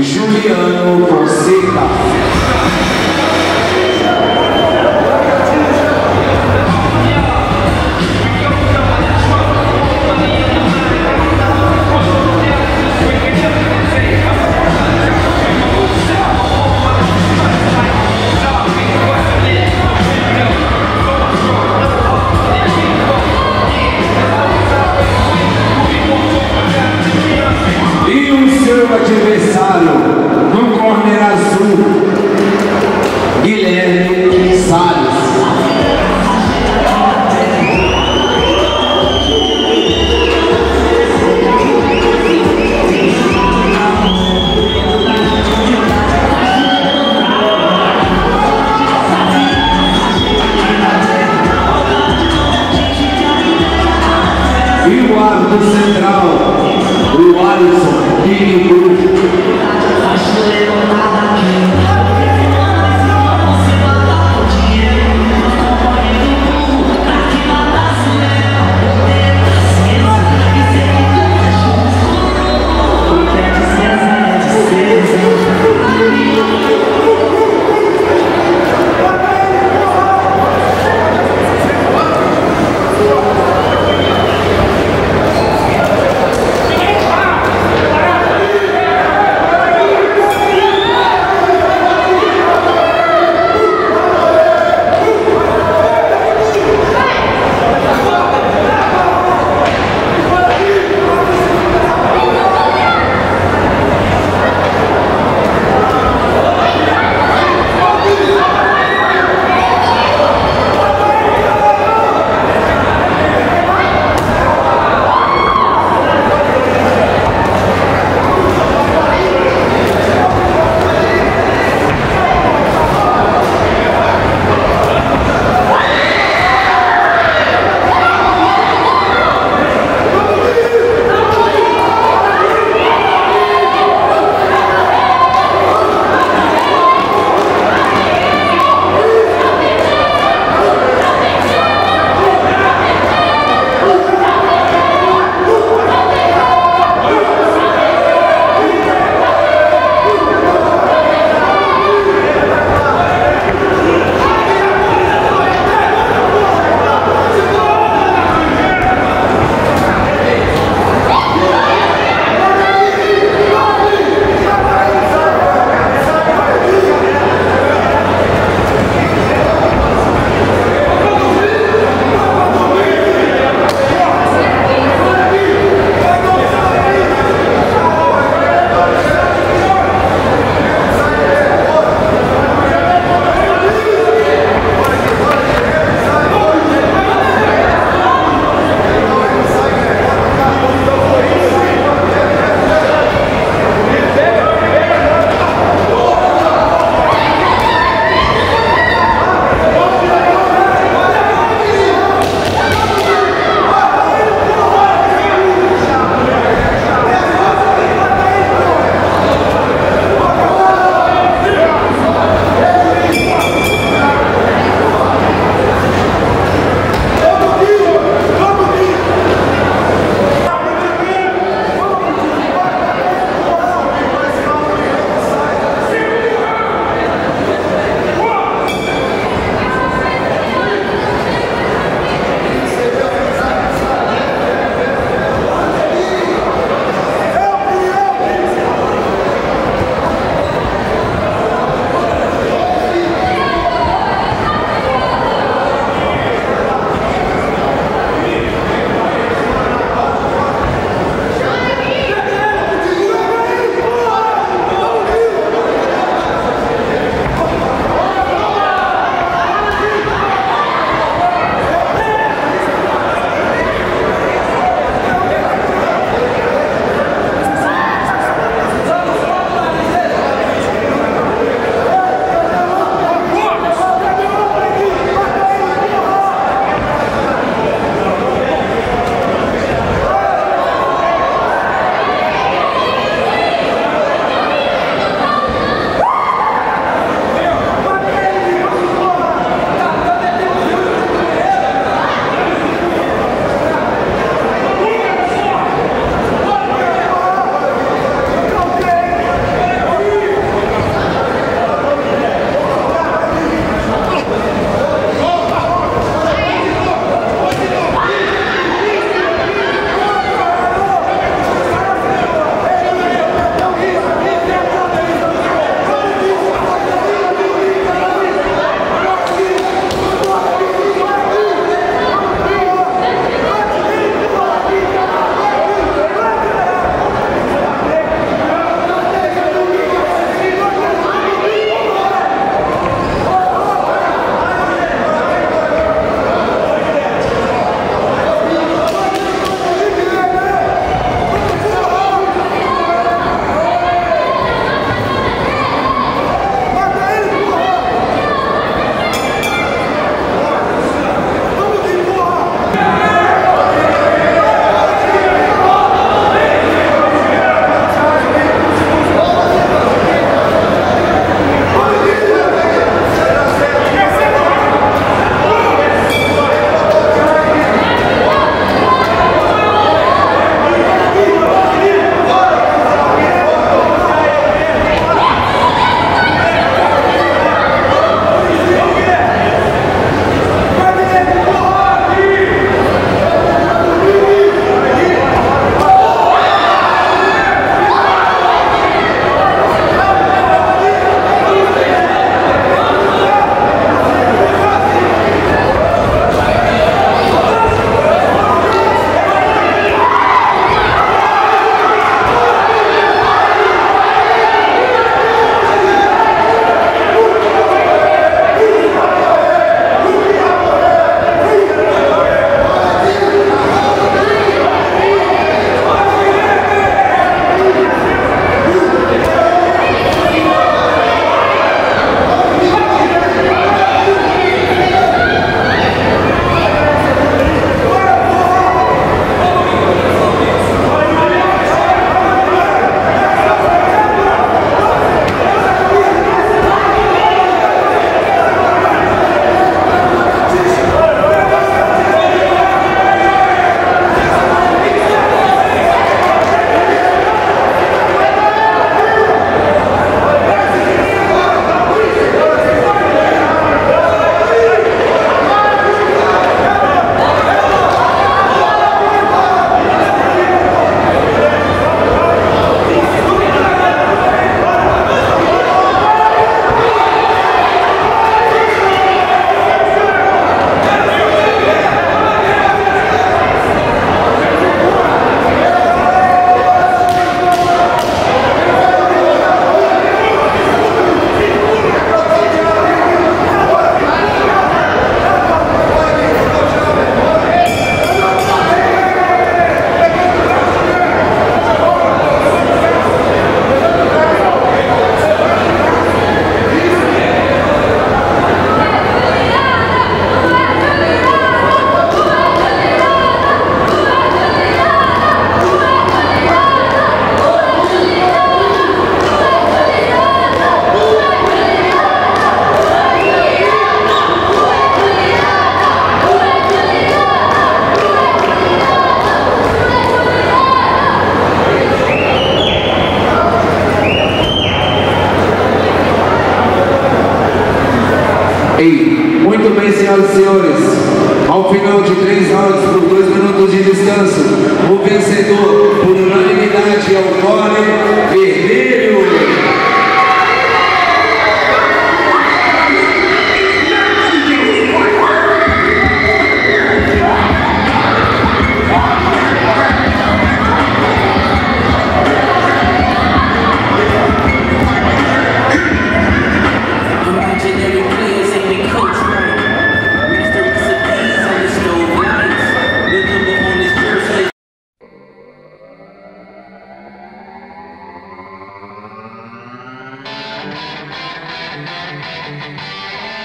Juliano Fonseca. senhoras e senhores, ao final de 3 rounds por 2 minutos de distância, o vencedor por unanimidade é o Juliano Fonseca.